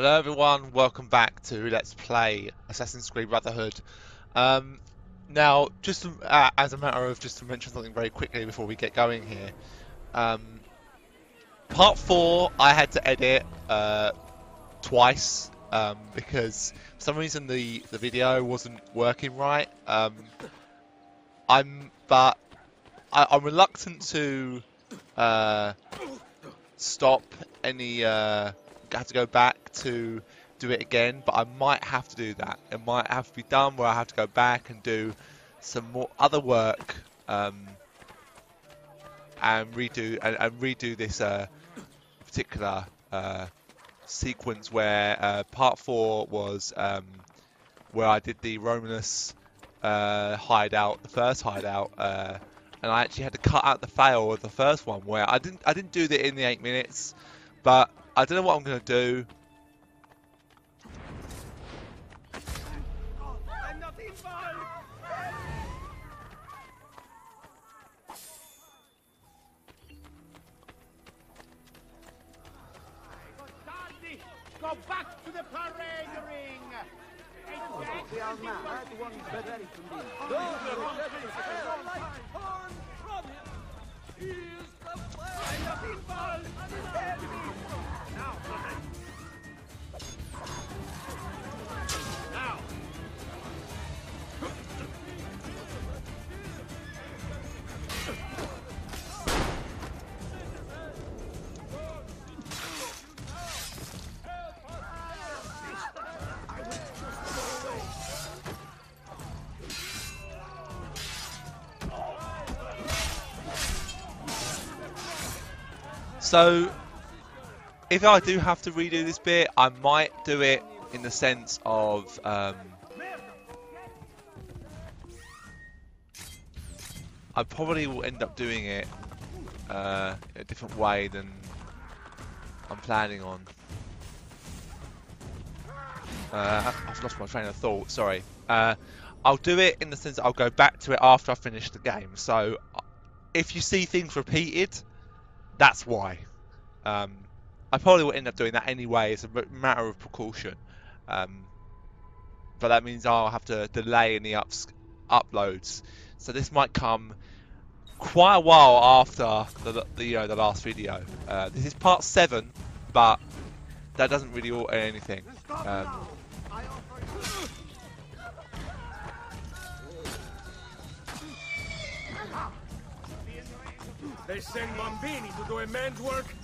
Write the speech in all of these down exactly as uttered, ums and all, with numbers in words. Hello everyone, welcome back to Let's Play Assassin's Creed Brotherhood. Um, now, just to, uh, as a matter of just to mention something very quickly before we get going here. Um, part four I had to edit uh, twice um, because for some reason the, the video wasn't working right. Um, I'm but I, I'm reluctant to uh, stop any... Uh, have to go back to do it again, but I might have to do that. It might have to be done where I have to go back and do some more other work um, and redo and, and redo this uh, particular uh, sequence where uh, part four was um, where I did the Romanus uh, hideout, the first hideout, uh, and I actually had to cut out the fail of the first one where I didn't I didn't do that in the eight minutes, but I don't know what I'm going to do. I'm not involved. Go back to the parade ring. Exactly. He is the fire. I'm not involved. Understand me. Now, now. So if I do have to redo this bit, I might do it in the sense of um, I probably will end up doing it uh, a different way than I'm planning on. Uh, I've lost my train of thought, sorry. Uh, I'll do it in the sense that I'll go back to it after I finish the game. So if you see things repeated, that's why. Um, I probably will end up doing that anyway. It's a matter of precaution, um, but that means I'll have to delay any ups uploads. So this might come quite a while after the, the you know the last video. Uh, this is part seven, but that doesn't really alter anything. Um, they send Bambini to do a man's work.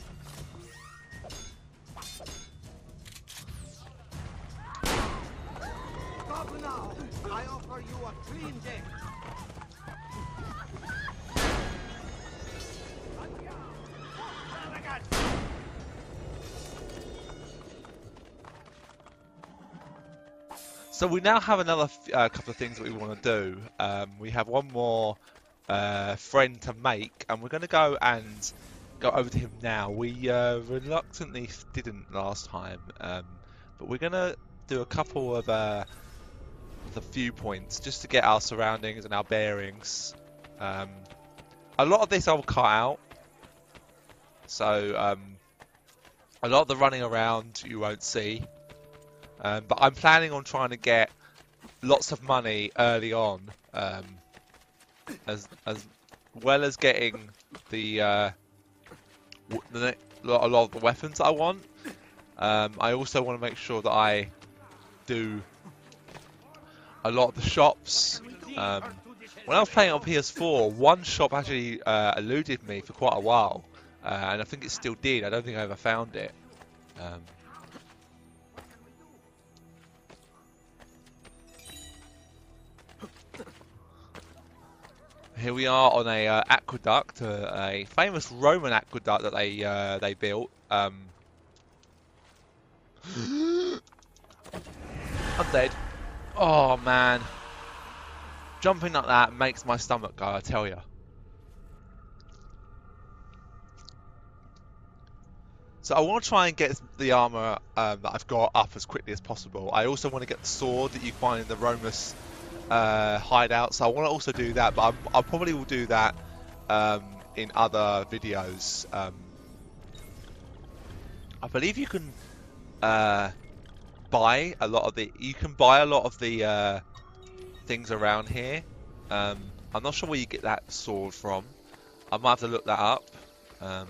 Now, I offer you a clean day. So we now have another uh, couple of things that we want to do. Um, we have one more uh, friend to make, and we're going to go and go over to him now. We uh, reluctantly didn't last time, um, but we're going to do a couple of... Uh, the viewpoints just to get our surroundings and our bearings. Um, a lot of this I'll cut out, so um, a lot of the running around you won't see, um, but I'm planning on trying to get lots of money early on, um, as, as well as getting the, uh, the a lot of the weapons I want. um, I also want to make sure that I do a lot of the shops. Um, when I was playing on P S four, one shop actually uh, eluded me for quite a while, uh, and I think it still did. I don't think I ever found it. Um, here we are on a uh, aqueduct, uh, a famous Roman aqueduct that they uh, they built. Um, I'm dead. Oh man, jumping like that makes my stomach go, I tell you. So I want to try and get the armour um, that I've got up as quickly as possible. I also want to get the sword that you find in the Romanus uh, hideout, so I want to also do that, but I probably will do that um, in other videos. Um, I believe you can... Uh, buy a lot of the you can buy a lot of the uh, things around here. Um, I'm not sure where you get that sword from. I might have to look that up. Um,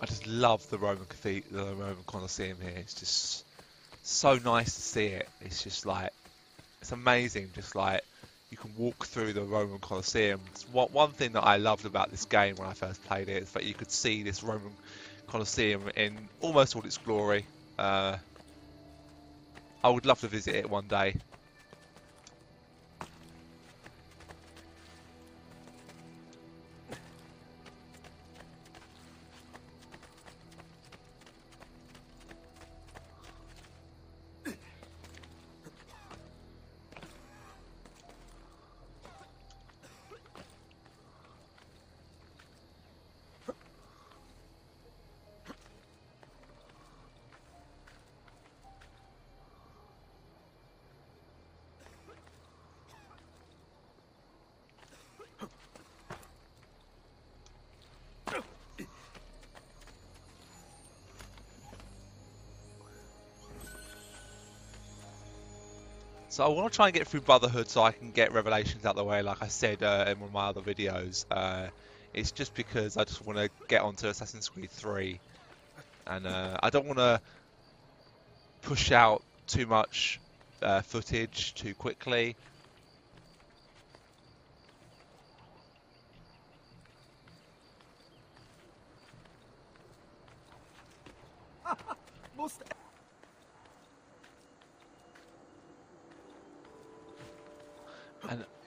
I just love the Roman cathedral, the Roman Colosseum here. It's just so nice to see it. It's just like, it's amazing. Just like you can walk through the Roman Colosseum. It's what one thing that I loved about this game when I first played it is that you could see this Roman Colosseum in almost all its glory. Uh, I would love to visit it one day. So I want to try and get through Brotherhood so I can get Revelations out of the way, like I said uh, in one of my other videos. Uh, it's just because I just want to get onto Assassin's Creed three. And uh, I don't want to push out too much uh, footage too quickly.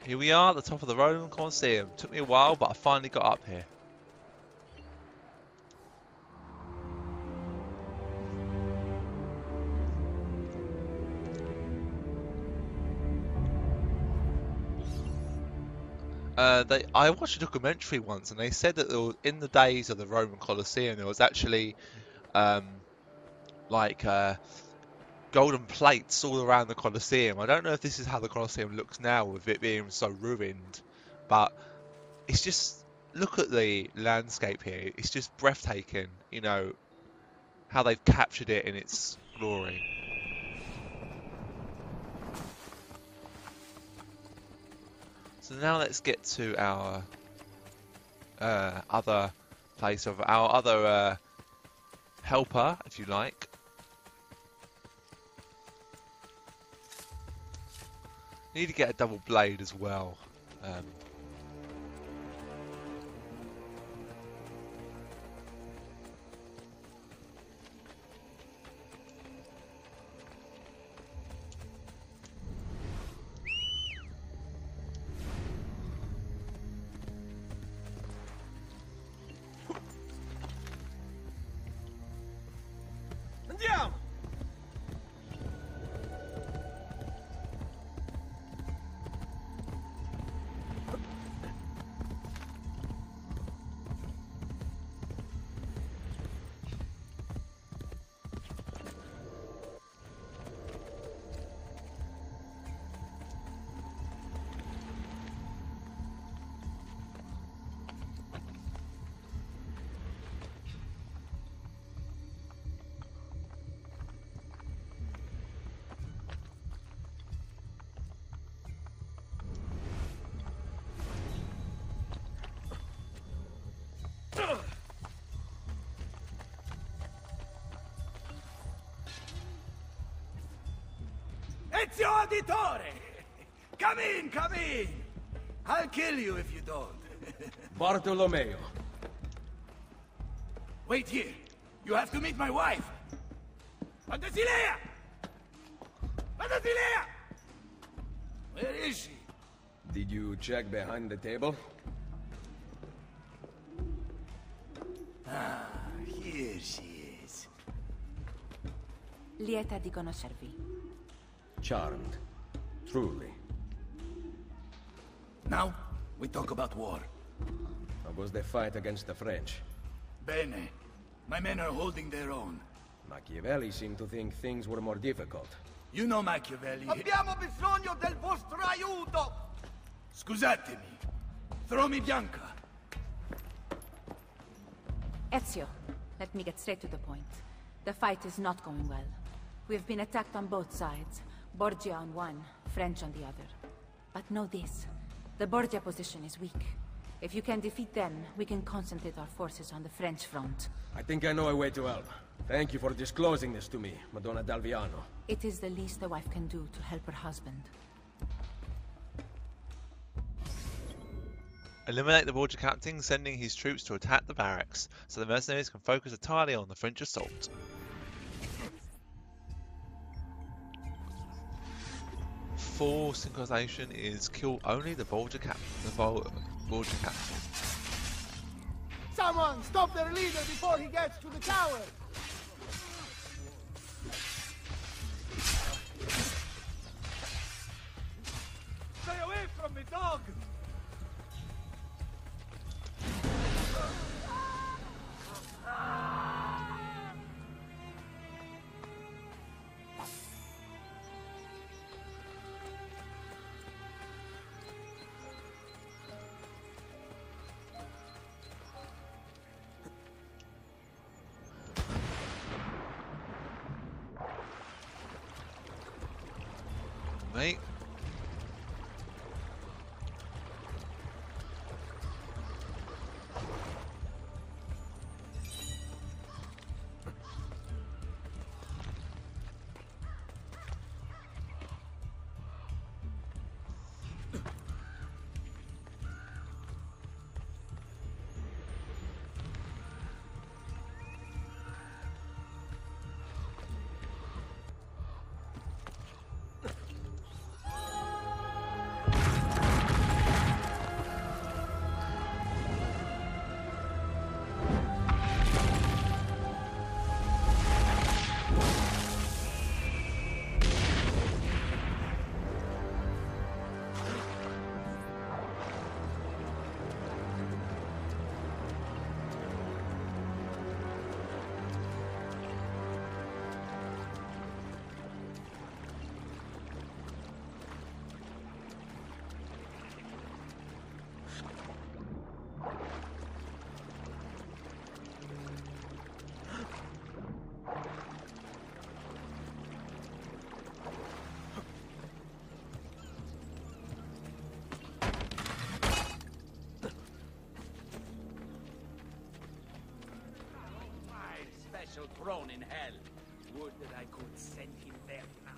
Here we are at the top of the Roman Colosseum. Took me a while, but I finally got up here. Uh, they, I watched a documentary once, and they said that there was, in the days of the Roman Colosseum, there was actually um, like uh, golden plates all around the Colosseum. I don't know if this is how the Colosseum looks now with it being so ruined, but it's just, look at the landscape here. It's just breathtaking, you know, how they've captured it in its glory. So now let's get to our uh, other place of our other uh, helper, if you like. Need to get a double blade as well. Um, Ezio Auditore! Come in, come in! I'll kill you if you don't. Bartolomeo. Wait here. You have to meet my wife. Pantasilea! Pantasilea! Where is she? Did you check behind the table? Ah, here she is. Lieta di conoscervi. Charmed, truly. Now, we talk about war. How was the fight against the French? Bene. My men are holding their own. Machiavelli seemed to think things were more difficult. You know Machiavelli... Abbiamo bisogno del vostro aiuto! Scusatemi, Throw me Bianca! Ezio, let me get straight to the point. The fight is not going well. We've been attacked on both sides. Borgia on one, French on the other. But know this. The Borgia position is weak. If you can defeat them, we can concentrate our forces on the French front. I think I know a way to help. Thank you for disclosing this to me, Madonna d'Alviano. It is the least a wife can do to help her husband. Eliminate the Borgia captain, sending his troops to attack the barracks, so the mercenaries can focus entirely on the French assault. For synchronization is kill only the Borgia captain. The Vol Borgia captain. Someone stop their leader before he gets to the tower! Stay away from me, dog! Mate. Thrown in hell. Would that I could send him there now.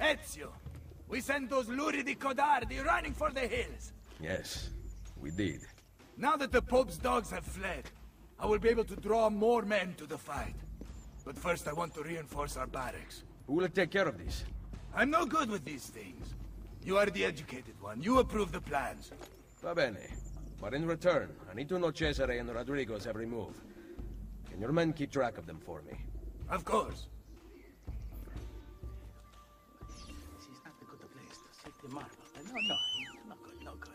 Ezio, we sent those luridi codardi running for the hills. Yes, we did. Now that the Pope's dogs have fled, I will be able to draw more men to the fight. But first I want to reinforce our barracks. Who will take care of this? I'm no good with these things. You are the educated one. You approve the plans. Va bene. But in return, I need to know Cesare and Rodrigo's every move. Can your men keep track of them for me? Of course. Marble. No, no, no good, no good.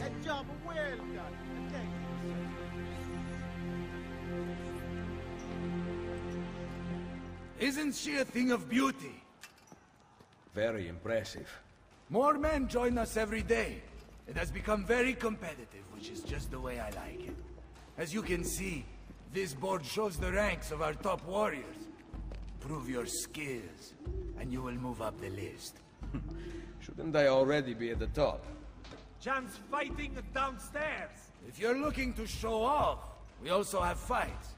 That job well done. Thank you, sir. Isn't she a thing of beauty? Very impressive. More men join us every day. It has become very competitive, which is just the way I like it. As you can see, this board shows the ranks of our top warriors. Prove your skills, and you will move up the list. Shouldn't I already be at the top? Jan's fighting downstairs! If you're looking to show off, we also have fights.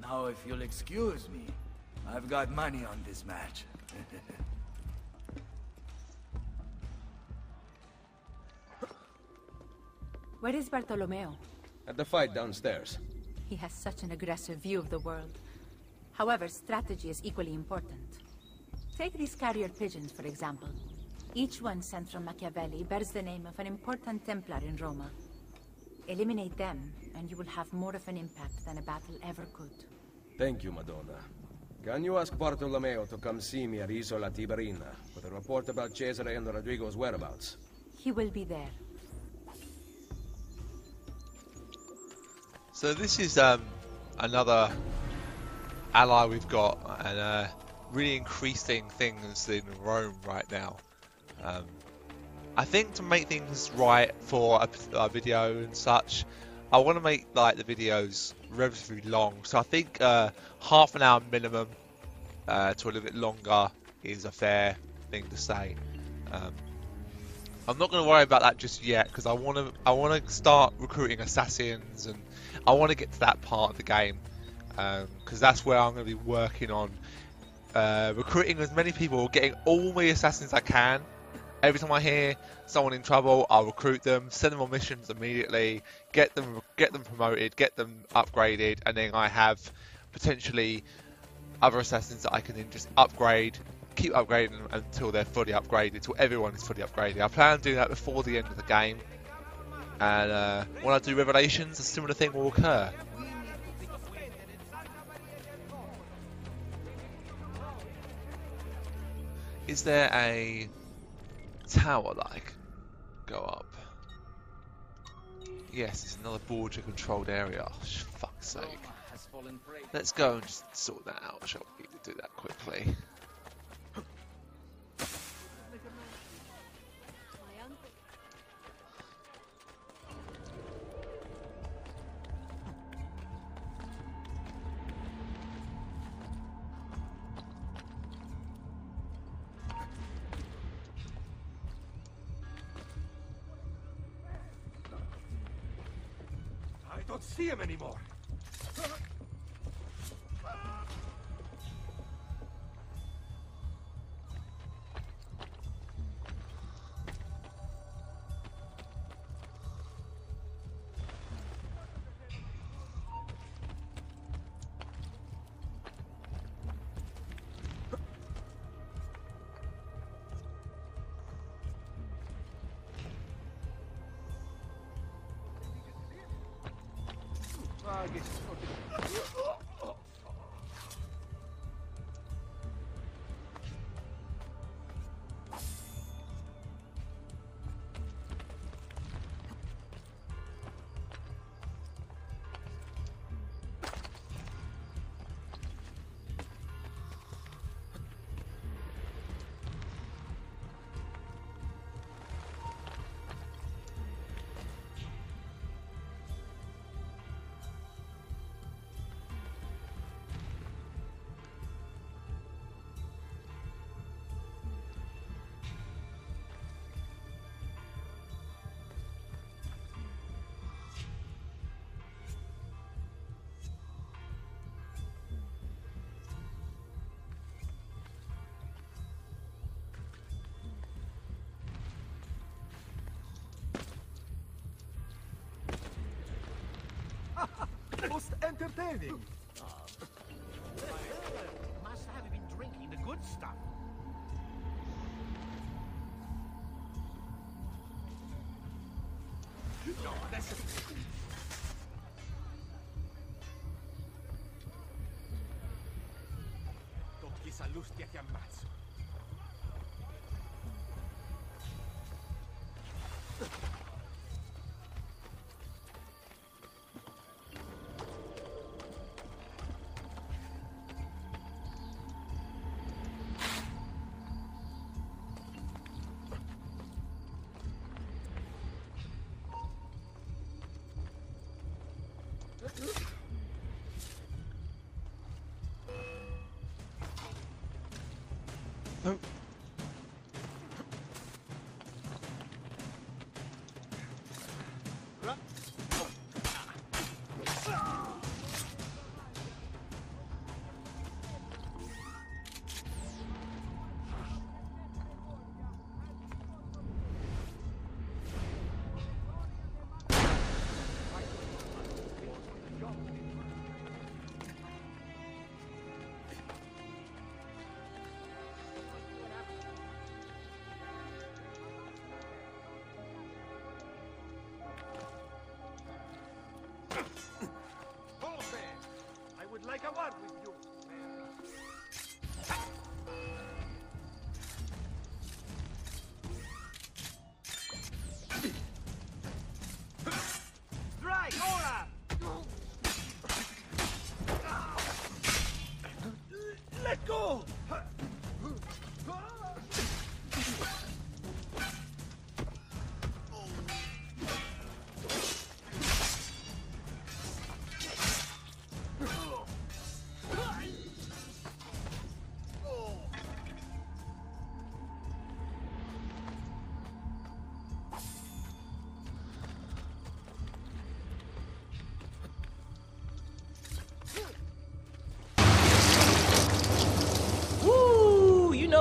Now, if you'll excuse me, I've got money on this match. Where is Bartolomeo? At the fight downstairs. He has such an aggressive view of the world. However, strategy is equally important. Take these carrier pigeons, for example. Each one sent from Machiavelli bears the name of an important Templar in Roma. Eliminate them, and you will have more of an impact than a battle ever could. Thank you, Madonna. Can you ask Bartolomeo to come see me at Isola Tiberina with a report about Cesare and Rodrigo's whereabouts? He will be there. So this is um, another ally we've got, and uh, really increasing things in Rome right now. Um, I think to make things right for a, a video and such, I want to make like the videos relatively long. So I think uh, half an hour minimum uh, to a little bit longer is a fair thing to say. Um, I'm not going to worry about that just yet because I want to I want to start recruiting assassins, and I want to get to that part of the game because um, that's where I'm going to be working on uh, recruiting as many people, getting all my assassins I can. Every time I hear someone in trouble, I'll recruit them, send them on missions immediately, get them get them promoted, get them upgraded, and then I have potentially other assassins that I can then just upgrade, keep upgrading them until they're fully upgraded, until everyone is fully upgraded. I plan on doing that before the end of the game, and uh, when I do Revelations, a similar thing will occur. Is there a tower that I can go up? Yes, it's another Borgia controlled area. Oh, fuck's sake. Let's go and just sort that out, shall we? Do that quickly. See him anymore. Most entertaining. Must have been drinking the good stuff. No, that's tocchi salusti a ti ammazzo. Oh. would like a word with you.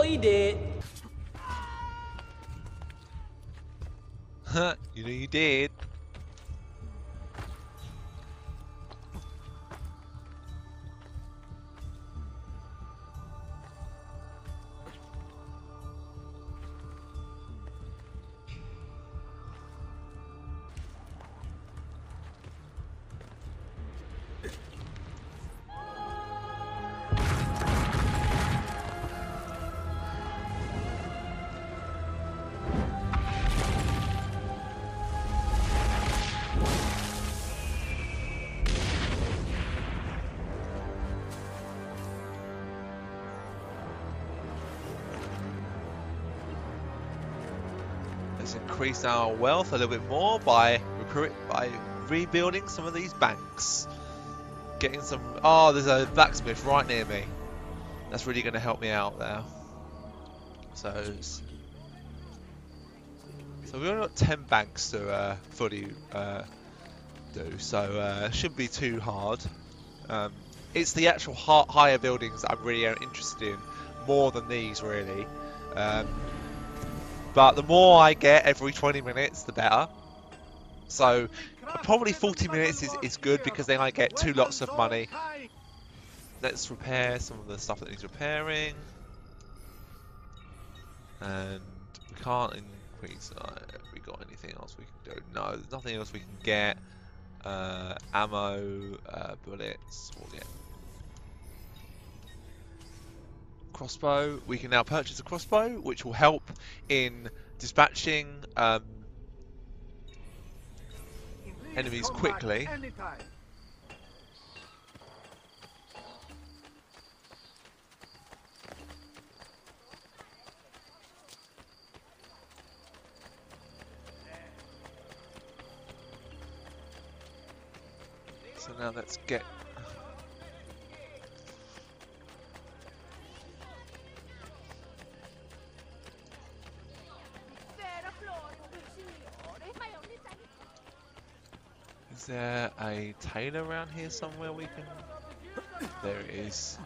He did. Huh, you know you did. Increase our wealth a little bit more by recruit by rebuilding some of these banks, getting some. Oh, there's a blacksmith right near me. That's really going to help me out there. So, so we've only got ten banks to uh, fully uh, do, so uh, shouldn't be too hard. Um, it's the actual higher buildings that I'm really interested in more than these, really. Um, But the more I get every twenty minutes, the better. So probably forty minutes is, is good, because then I get two lots of money. Let's repair some of the stuff that needs repairing. And we can't increase... Uh, have we got anything else we can do? No, there's nothing else we can get. Uh, ammo, uh, bullets, we'll get. Crossbow. We can now purchase a crossbow, which will help in dispatching um, enemies quickly. So now let's get. Is there a tailor around here somewhere we can... There it is.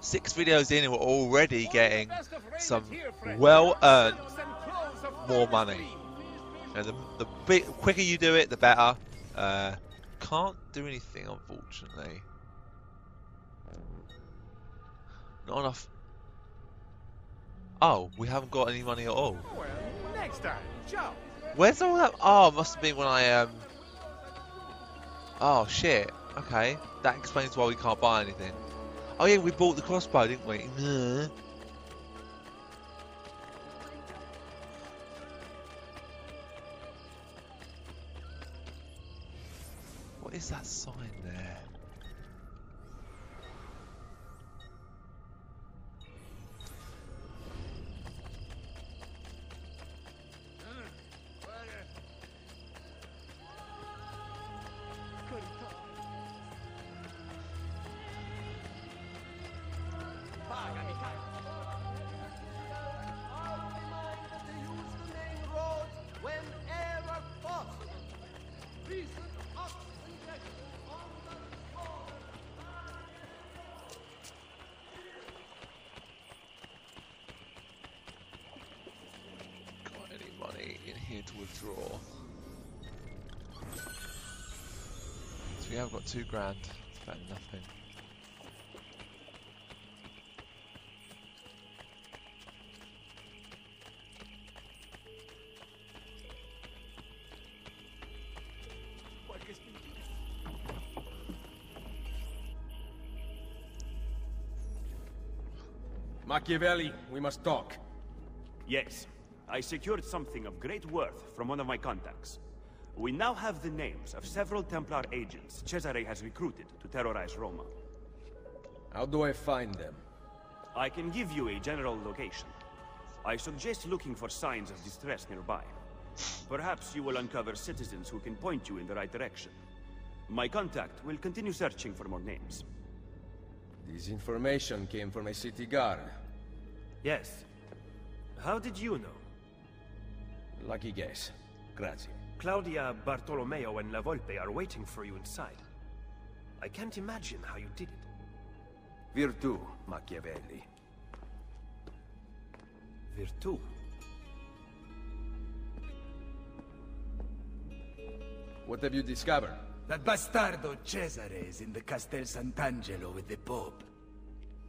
Six videos in and we're already getting some well-earned more money. And the, the bit, quicker you do it, the better. Uh, Can't do anything, unfortunately. Not enough. Oh, we haven't got any money at all. Next time, Joe. Where's all that? Oh, it must have been when I um. Oh shit. Okay, that explains why we can't buy anything. Oh yeah, we bought the crossbow, didn't we? Nah. What is that sign there? Two grand, it's about nothing. Machiavelli, we must talk. Yes, I secured something of great worth from one of my contacts. We now have the names of several Templar agents Cesare has recruited to terrorize Roma. How do I find them? I can give you a general location. I suggest looking for signs of distress nearby. Perhaps you will uncover citizens who can point you in the right direction. My contact will continue searching for more names. This information came from a city guard. Yes. How did you know? Lucky guess. Grazie. Claudia, Bartolomeo and La Volpe are waiting for you inside. I can't imagine how you did it. Virtù, Machiavelli. Virtù? What have you discovered? That bastardo Cesare is in the Castel Sant'Angelo with the Pope.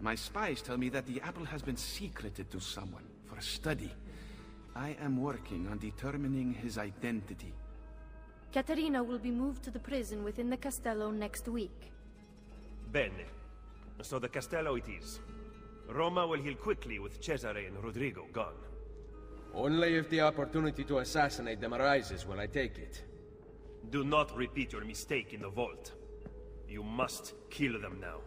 My spies tell me that the apple has been secreted to someone for study. I am working on determining his identity. Caterina will be moved to the prison within the Castello next week. Bene. So the Castello it is. Roma will heal quickly with Cesare and Rodrigo gone. Only if the opportunity to assassinate them arises will I take it. Do not repeat your mistake in the vault. You must kill them now.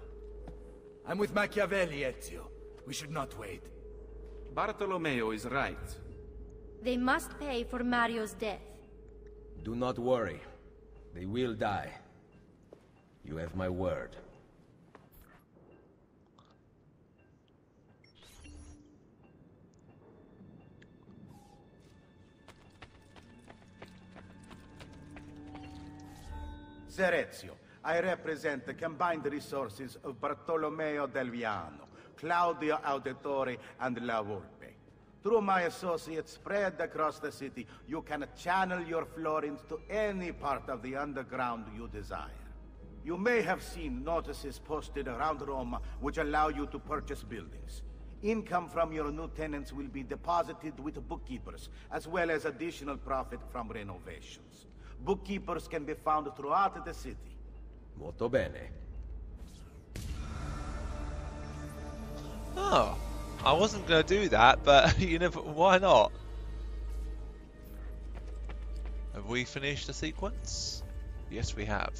I'm with Machiavelli, Ezio. We should not wait. Bartolomeo is right. They must pay for Mario's death. Do not worry. They will die. You have my word. Serezio, I represent the combined resources of Bartolomeo d'Alviano, Claudio Auditore, and La Volpe. Through my associates spread across the city, you can channel your florins to any part of the underground you desire. You may have seen notices posted around Rome which allow you to purchase buildings. Income from your new tenants will be deposited with bookkeepers, as well as additional profit from renovations. Bookkeepers can be found throughout the city. Molto bene. Oh, I wasn't going to do that, but you never. Why not? Have we finished the sequence? Yes, we have.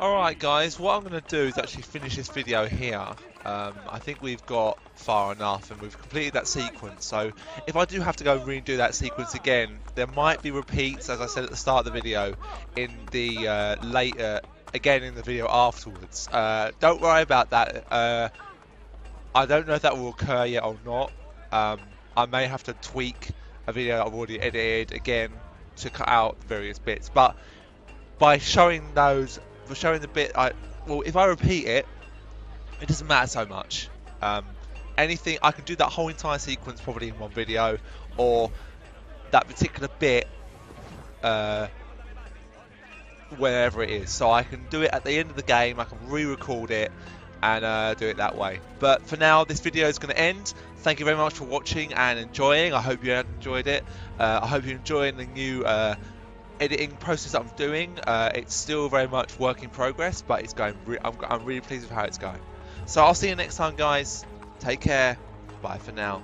Alright guys, what I'm going to do is actually finish this video here. Um, I think we've got far enough and we've completed that sequence, so if I do have to go and redo that sequence again, there might be repeats, as I said at the start of the video, in the uh, later, again in the video afterwards. Uh, don't worry about that. Uh, I don't know if that will occur yet or not. Um, I may have to tweak a video I've already edited again to cut out various bits, but by showing those showing the bit I well if I repeat it it doesn't matter so much. Um, anything I can do that whole entire sequence probably in one video, or that particular bit uh, wherever it is, so I can do it at the end of the game. I can re-record it and uh, do it that way. But for now this video is going to end. Thank you very much for watching and enjoying. I hope you enjoyed it. uh, I hope you're enjoying the new uh, editing process that I'm doing. Uh, it's still very much work in progress, but it's going re I'm, I'm really pleased with how it's going. So I'll see you next time guys. Take care. Bye for now.